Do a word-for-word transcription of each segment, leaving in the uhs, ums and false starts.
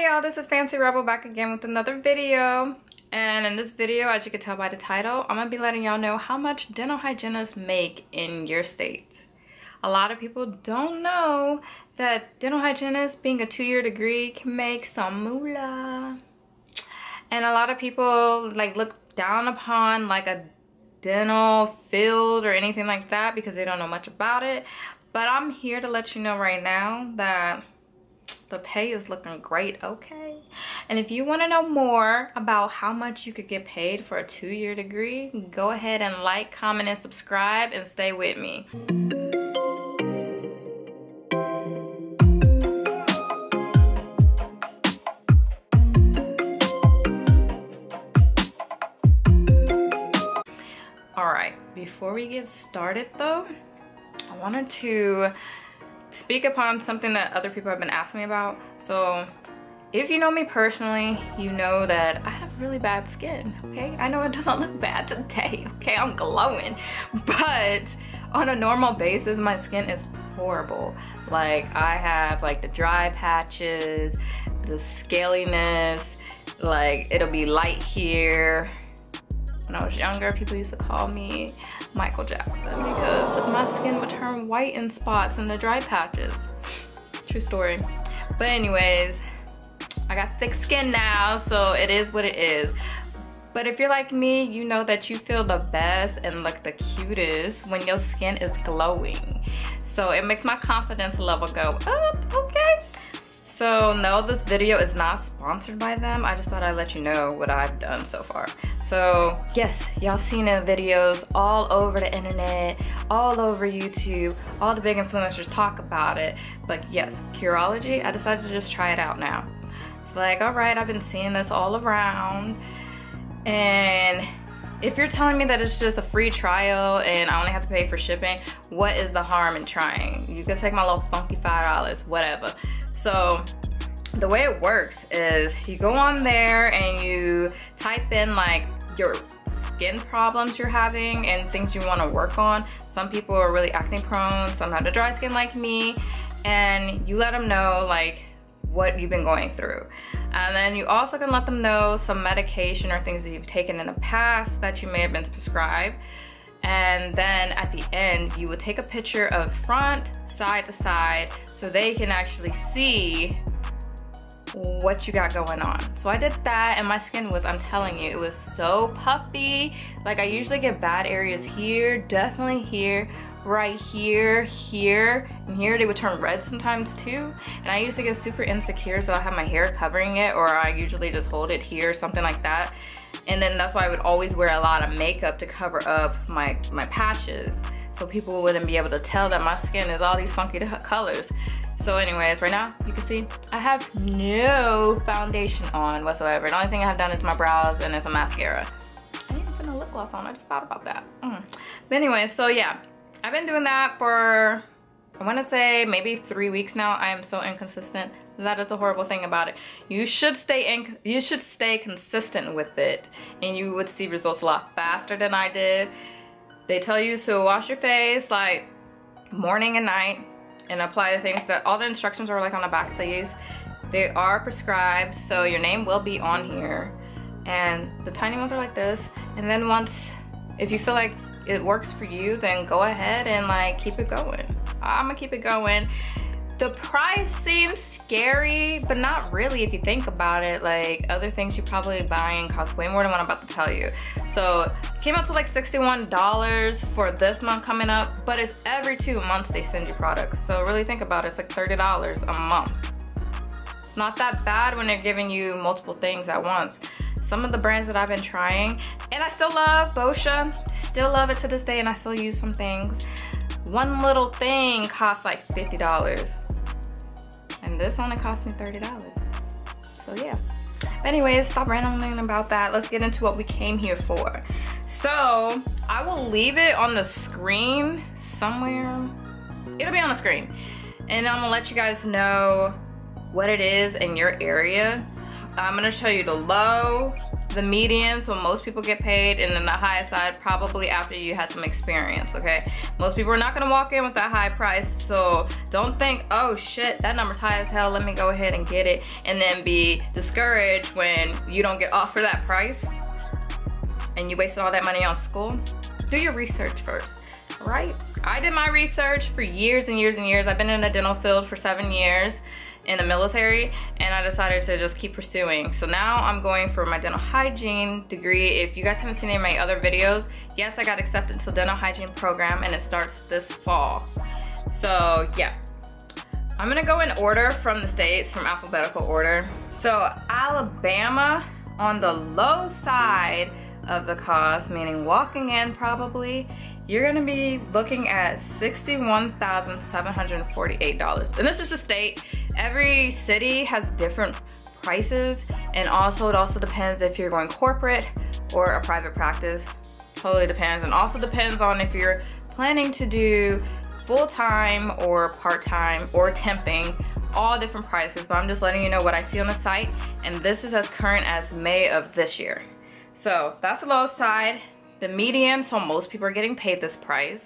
Hey y'all, this is Fancy Rebel back again with another video. And in this video, as you can tell by the title, I'm gonna be letting y'all know how much dental hygienists make in your state. A lot of people don't know that dental hygienists, being a two-year degree, can make some moolah. And a lot of people like look down upon like a dental field or anything like that because they don't know much about it. But I'm here to let you know right now that the pay is looking great, okay? And if you want to know more about how much you could get paid for a two-year degree, go ahead and like, comment, and subscribe, and stay with me. All right, before we get started though, I wanted to speak upon something that other people have been asking me about. So if you know me personally, you know that I have really bad skin, okay? I know it doesn't look bad today, okay? I'm glowing, but on a normal basis, my skin is horrible. Like, I have like the dry patches, the scaliness, like it'll be light here. When I was younger, people used to call me Michael Jackson because my skin would turn white in spots and the dry patches. True story. But anyways, I got thick skin now, so it is what it is. But if you're like me, you know that you feel the best and look the cutest when your skin is glowing. So it makes my confidence level go up, okay? So no, this video is not sponsored by them. I just thought I'd let you know what I've done so far. So yes, y'all seen the videos all over the internet, all over YouTube, all the big influencers talk about it. But yes, Curology, I decided to just try it out now. It's like, all right, I've been seeing this all around. And if you're telling me that it's just a free trial and I only have to pay for shipping, what is the harm in trying? You can take my little funky five dollars, whatever. So the way it works is you go on there and you type in like your skin problems you're having and things you want to work on. Some people are really acne prone, some have the dry skin like me, and you let them know like what you've been going through. And then you also can let them know some medication or things that you've taken in the past that you may have been prescribed. And then at the end, you would take a picture of front, side to side, so they can actually see what you got going on. So I did that, and my skin was, I'm telling you, it was so puffy. Like, I usually get bad areas here, definitely here, right here, here, and here. They would turn red sometimes too. And I used to get super insecure, so I have my hair covering it, or I usually just hold it here, something like that. And then that's why I would always wear a lot of makeup to cover up my my patches, so people wouldn't be able to tell that my skin is all these funky colors. So anyways, right now, you can see I have no foundation on whatsoever. The only thing I have done is my brows and it's a mascara. I didn't put no lip gloss on, I just thought about that. Mm. But anyways, so yeah, I've been doing that for, I want to say maybe three weeks now. I am so inconsistent. That is the horrible thing about it. You should stay in, you should stay consistent with it, and you would see results a lot faster than I did. They tell you to wash your face like morning and night, and apply the things that all the instructions are like on the back of these. They are prescribed, so your name will be on here. And the tiny ones are like this. And then once, if you feel like it works for you, then go ahead and like keep it going. I'm gonna keep it going. The price seems scary, but not really if you think about it. Like, other things you're probably buying cost way more than what I'm about to tell you. So it came out to like sixty-one dollars for this month coming up, but it's every two months they send you products. So really think about it, it's like thirty dollars a month. It's not that bad when they're giving you multiple things at once. Some of the brands that I've been trying, and I still love Boscha, still love it to this day, and I still use some things. One little thing costs like fifty dollars. And this only cost me thirty dollars. So yeah. But anyways, stop randoming about that. Let's get into what we came here for. So I will leave it on the screen somewhere. It'll be on the screen. And I'm gonna let you guys know what it is in your area. I'm gonna show you the low, the median, so most people get paid, and then the high side probably after you had some experience, okay? Most people are not gonna walk in with that high price, so don't think, oh shit, that number's high as hell, let me go ahead and get it, and then be discouraged when you don't get offered that price and you wasted all that money on school. Do your research first, right? I did my research for years and years and years. I've been in the dental field for seven years. In the military, and I decided to just keep pursuing. So now I'm going for my dental hygiene degree. If you guys haven't seen any of my other videos, yes, I got accepted to dental hygiene program and it starts this fall. So yeah, I'm gonna go in order from the states, from alphabetical order. So Alabama on the low side of the cost, meaning walking in probably, you're gonna be looking at sixty-one thousand seven hundred forty-eight dollars. And this is the state. Every city has different prices, and also it also depends if you're going corporate or a private practice. Totally depends, and also depends on if you're planning to do full-time or part-time or temping, all different prices. But I'm just letting you know what I see on the site, and this is as current as May of this year. So that's the low side. The median, so most people are getting paid this price,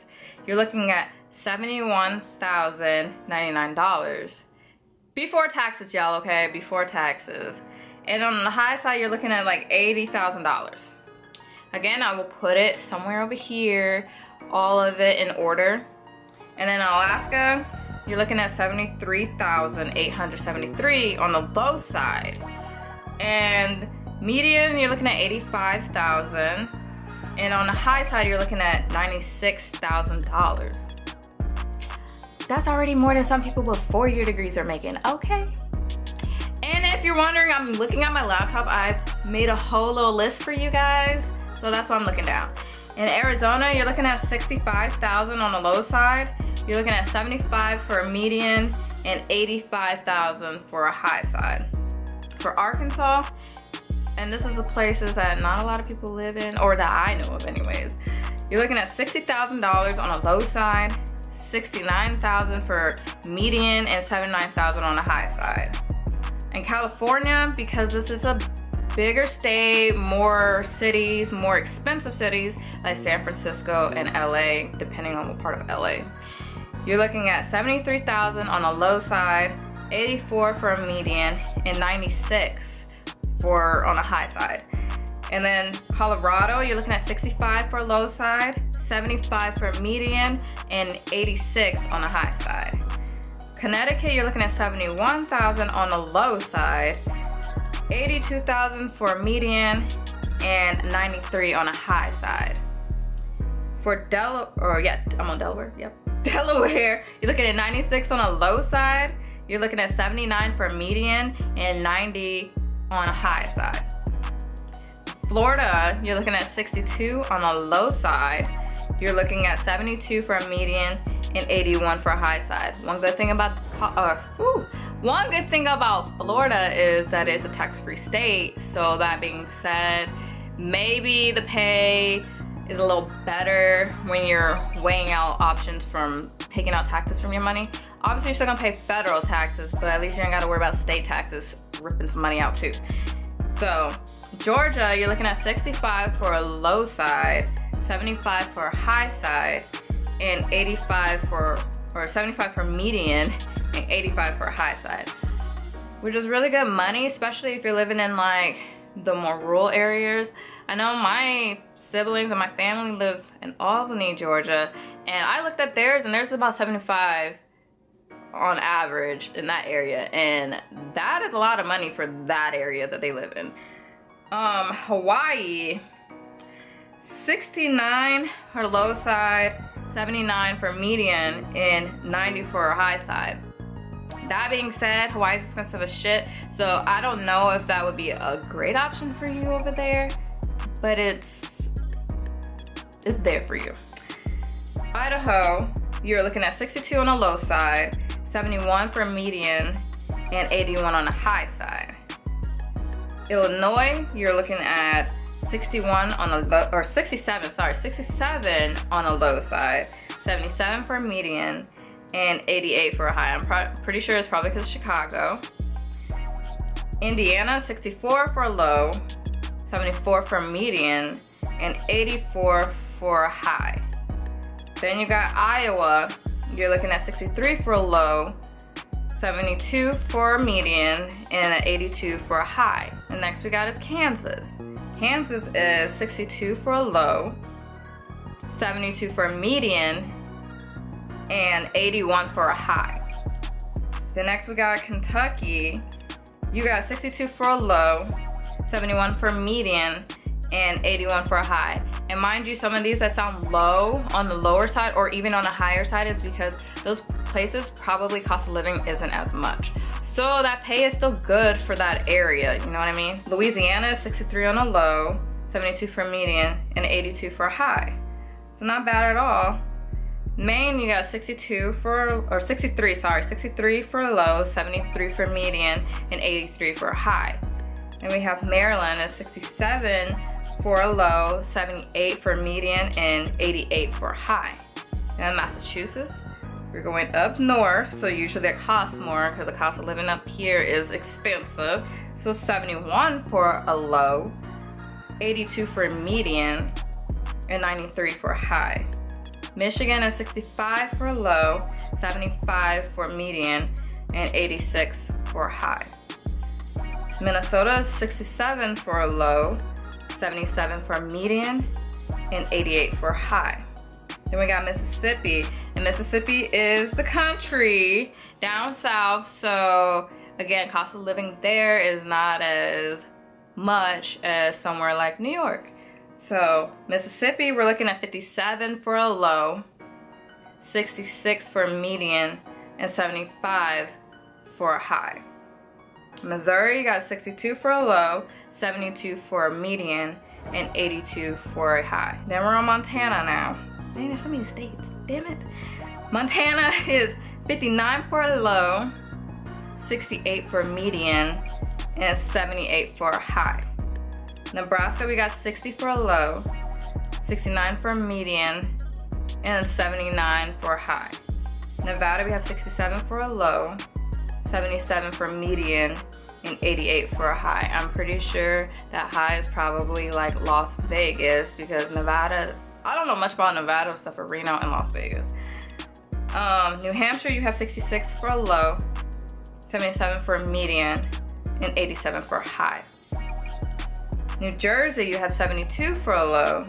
you're looking at seventy-one thousand ninety-nine dollars. Before taxes, y'all, okay? Before taxes. And on the high side, you're looking at like eighty thousand dollars. Again, I will put it somewhere over here, all of it in order. And then Alaska, you're looking at seventy-three thousand eight hundred seventy-three dollars on the low side. And median, you're looking at eighty-five thousand dollars. And on the high side, you're looking at ninety-six thousand dollars. That's already more than some people with four-year degrees are making, okay? And if you're wondering, I'm looking at my laptop. I made a whole little list for you guys, so that's what I'm looking down. In Arizona, you're looking at sixty-five thousand dollars on the low side. You're looking at seventy-five thousand dollars for a median and eighty-five thousand dollars for a high side. For Arkansas, and this is the places that not a lot of people live in, or that I know of anyways, you're looking at sixty thousand dollars on a low side, sixty-nine thousand dollars for median, and seventy-nine thousand dollars on the high side. In California, because this is a bigger state, more cities, more expensive cities, like San Francisco and L A, depending on what part of L A, you're looking at seventy-three thousand dollars on a low side, eighty-four thousand dollars for a median, and ninety-six thousand dollars for on a high side. And then Colorado, you're looking at sixty-five thousand dollars for a low side, seventy-five thousand dollars for a median, and eighty-six thousand dollars on a high side. Connecticut, you're looking at seventy-one thousand dollars on the low side, eighty-two thousand dollars for a median, and ninety-three thousand dollars on a high side. For Delaware, or yeah, I'm on Delaware, yep. Delaware, you're looking at ninety-six thousand dollars on a low side, you're looking at seventy-nine thousand dollars for a median, and ninety thousand dollars on a high side. Florida, you're looking at sixty-two thousand dollars on a low side, you're looking at seventy-two thousand dollars for a median and eighty-one thousand dollars for a high side. One good thing about uh, whew, one good thing about Florida is that it's a tax-free state. So that being said, maybe the pay is a little better when you're weighing out options from taking out taxes from your money. Obviously, you're still gonna pay federal taxes, but at least you ain't gotta worry about state taxes ripping some money out too. So Georgia, you're looking at sixty-five thousand dollars for a low side, seventy-five thousand dollars for a high side, and eighty-five thousand dollars for, or seventy-five thousand dollars for median, and eighty-five thousand dollars for a high side. Which is really good money, especially if you're living in like the more rural areas. I know my siblings and my family live in Albany, Georgia, and I looked at theirs, and theirs is about seventy-five thousand dollars on average in that area, and that is a lot of money for that area that they live in. Um, Hawaii, sixty-nine thousand dollars for low side, seventy-nine thousand dollars for median, and ninety thousand dollars for a high side. That being said, Hawaii's expensive as shit, so I don't know if that would be a great option for you over there, but it's it's there for you. Idaho, you're looking at sixty-two thousand dollars on a low side, seventy-one thousand dollars for a median, and eighty-one thousand dollars on a high side. Illinois, you're looking at sixty-one thousand dollars on a low, or sixty-seven thousand dollars, sorry, sixty-seven thousand dollars on a low side, seventy-seven thousand dollars for a median, and eighty-eight thousand dollars for a high. I'm pro pretty sure it's probably because of Chicago. Indiana, sixty-four thousand dollars for a low, seventy-four for median, and eighty-four for high. Then you got Iowa, you're looking at sixty-three for low, seventy-two for median, and eighty-two for high. And next we got is Kansas. Kansas is sixty-two for low, seventy-two for median, and eighty-one for a high. The next we got Kentucky. You got sixty-two for a low, seventy-one for median, and eighty-one for a high. And mind you, some of these that sound low on the lower side or even on the higher side is because those places probably cost of living isn't as much. So that pay is still good for that area, you know what I mean? Louisiana is sixty-three on a low, seventy-two for median, and eighty-two for high. So not bad at all. Maine, you got sixty-two for, or sixty-three, sorry, sixty-three for low, seventy-three for median, and eighty-three for high. Then we have Maryland at sixty-seven for low, seventy-eight for median, and eighty-eight for high. Then Massachusetts, we're going up north, so usually it costs more because the cost of living up here is expensive. So seventy-one for a low, eighty-two for median, and ninety-three for high. Michigan is sixty-five for low, seventy-five for median, and eighty-six for high. Minnesota is sixty-seven for low, seventy-seven for median, and eighty-eight for high. Then we got Mississippi, and Mississippi is the country down south, so again, cost of living there is not as much as somewhere like New York. So Mississippi, we're looking at fifty-seven for a low, sixty-six for a median, and seventy-five for a high. Missouri, you got sixty-two for a low, seventy-two for a median, and eighty-two for a high. Then we're on Montana now. Man, there's so many states, damn it. Montana is fifty-nine for a low, sixty-eight for a median, and seventy-eight for a high. Nebraska, we got sixty for a low, sixty-nine for a median, and seventy-nine for a high. Nevada, we have sixty-seven for a low, seventy-seven for a median, and eighty-eight for a high. I'm pretty sure that high is probably like Las Vegas, because Nevada, I don't know much about Nevada except for Reno and Las Vegas. Um, New Hampshire, you have sixty-six for a low, seventy-seven for a median, and eighty-seven for a high. New Jersey, you have seventy-two for a low,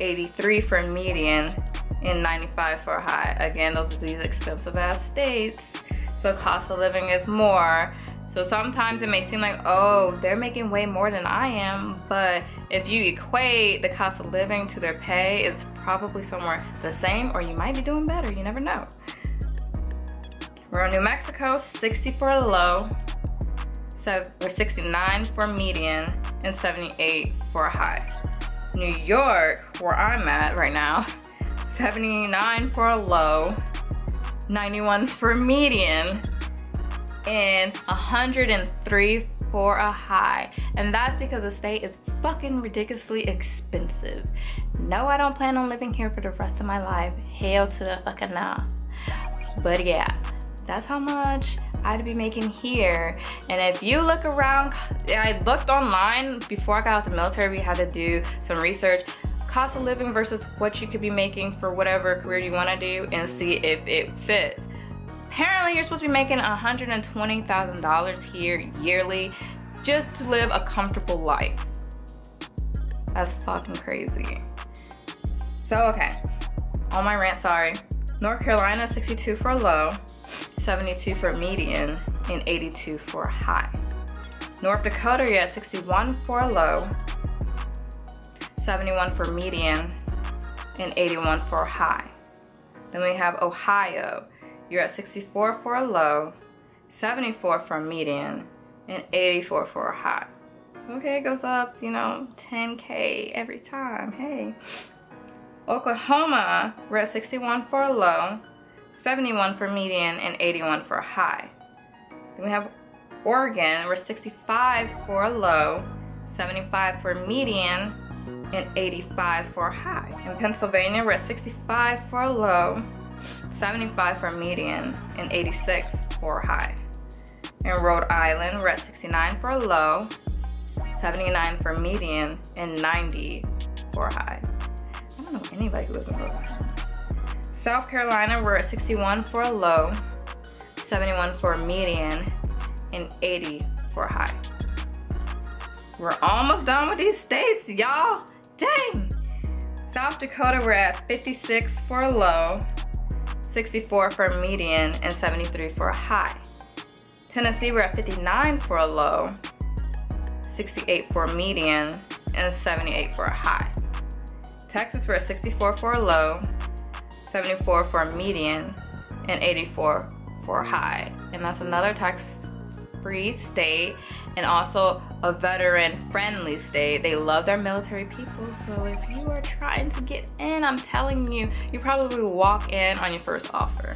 eighty-three for a median, and ninety-five for a high. Again, those are these expensive ass states, so cost of living is more. So sometimes it may seem like, oh, they're making way more than I am, but if you equate the cost of living to their pay, it's probably somewhere the same, or you might be doing better, you never know. We're in New Mexico, sixty for a low, or sixty-nine for a median, and seventy-eight for a high. New York, where I'm at right now, seventy-nine for a low, ninety-one for a median, and one hundred three for a high. And that's because the state is fucking ridiculously expensive. No, I don't plan on living here for the rest of my life. Hell to the fucking nah. But yeah, that's how much I'd be making here. And if you look around, I looked online before I got out of the military, we had to do some research, cost of living versus what you could be making for whatever career you want to do, and see if it fits. Apparently you're supposed to be making one hundred twenty thousand dollars here yearly just to live a comfortable life. That's fucking crazy. So okay, on my rant, sorry. North Carolina, sixty-two for a low, seventy-two for a median, and eighty-two for a high. North Dakota, you had sixty-one for a low, seventy-one for a median, and eighty-one for a high. Then we have Ohio. You're at sixty-four for a low, seventy-four for a median, and eighty-four for a high. Okay, it goes up, you know, ten K every time, hey. Oklahoma, we're at sixty-one for a low, seventy-one for median, and eighty-one for a high. Then we have Oregon, we're sixty-five for a low, seventy-five for a median, and eighty-five for a high. In Pennsylvania, we're at sixty-five for a low, seventy-five for a median, and eighty-six for a high. In Rhode Island, we're at sixty-nine for a low, seventy-nine for median, and ninety for high. I don't know anybody who lives in Brooklyn. South Carolina, we're at sixty-one for a low, seventy-one for a median, and eighty for a high. We're almost done with these states, y'all. Dang. South Dakota, we're at fifty-six for a low, sixty-four for a median, and seventy-three for a high. Tennessee, we're at fifty-nine for a low, sixty-eight for a median, and seventy-eight for a high. Texas, we're at sixty-four for a low, seventy-four for a median, and eighty-four for a high. And that's another tax-free state, and also a veteran-friendly state. They love their military people, so if you are trying to get in, I'm telling you, you probably walk in on your first offer.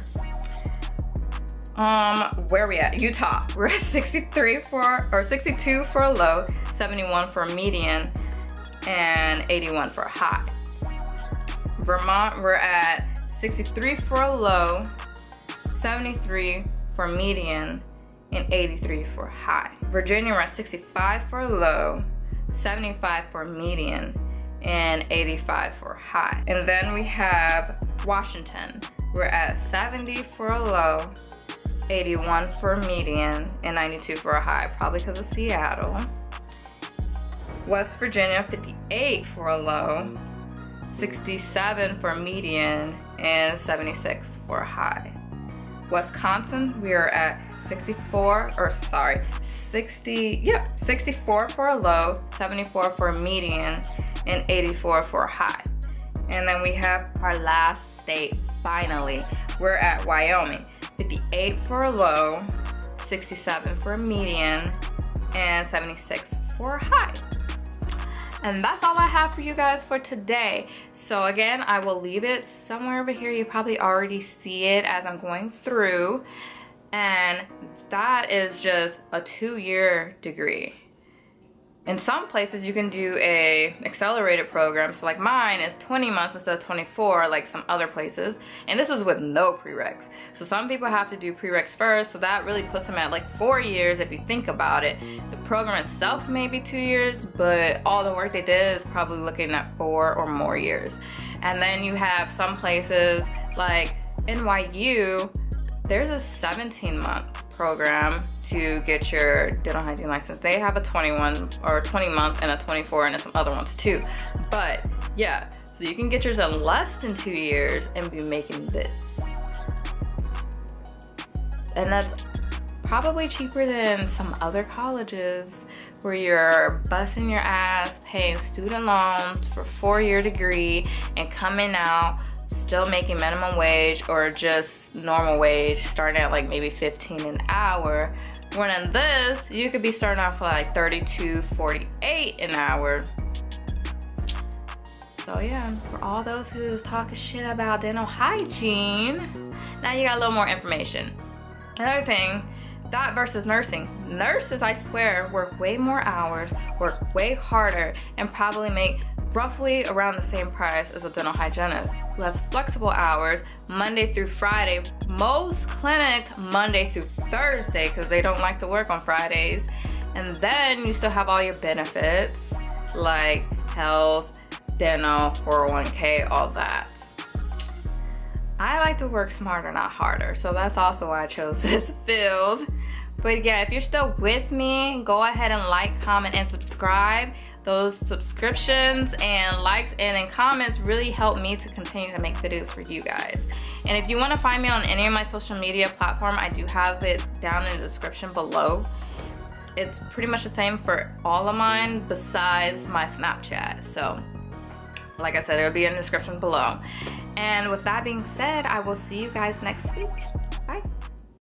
Um, where are we at? Utah. We're at sixty-three for, or sixty-two for a low, seventy-one for a median, and eighty-one for a high. Vermont, we're at sixty-three for a low, seventy-three for a median, and eighty-three for a high. Virginia, we're at sixty-five for a low, seventy-five for a median, and eighty-five for a high. And then we have Washington. We're at seventy for a low, eighty-one for a median, and ninety-two for a high, probably because of Seattle. West Virginia, fifty-eight for a low, sixty-seven for a median, and seventy-six for a high. Wisconsin, we are at sixty-four, or sorry, sixty, yep, sixty-four for a low, seventy-four for a median, and eighty-four for a high. And then we have our last state, finally. We're at Wyoming. fifty-eight for a low, sixty-seven for a median, and seventy-six for a high. And that's all I have for you guys for today. So again, I will leave it somewhere over here. You probably already see it as I'm going through. And that is just a two-year degree. In some places you can do a accelerated program. So like mine is twenty months instead of twenty-four, like some other places. And this is with no prereqs. So some people have to do prereqs first. So that really puts them at like four years if you think about it. The program itself may be two years, but all the work they did is probably looking at four or more years. And then you have some places like N Y U, there's a seventeen month program to get your dental hygiene license. They have a twenty-one or twenty month and a twenty-four and some other ones too. But yeah, so you can get yours in less than two years and be making this. And that's probably cheaper than some other colleges where you're busting your ass, paying student loans for a four-year degree and coming out still making minimum wage or just normal wage, starting at like maybe fifteen an hour. When in this, you could be starting off like thirty-two, forty-eight an hour. So yeah, for all those who's talking shit about dental hygiene, now you got a little more information. Another thing, that versus nursing. Nurses, I swear, work way more hours, work way harder, and probably make roughly around the same price as a dental hygienist who has flexible hours Monday through Friday. Most clinics Monday through Thursday because they don't like to work on Fridays. And then you still have all your benefits like health, dental, four oh one K, all that. I like to work smarter, not harder. So that's also why I chose this field. But yeah, if you're still with me, go ahead and like, comment, and subscribe. Those subscriptions and likes and, and comments really help me to continue to make videos for you guys. And if you want to find me on any of my social media platform, I do have it down in the description below. It's pretty much the same for all of mine besides my Snapchat. So like I said, it'll be in the description below. And with that being said, I will see you guys next week. Bye.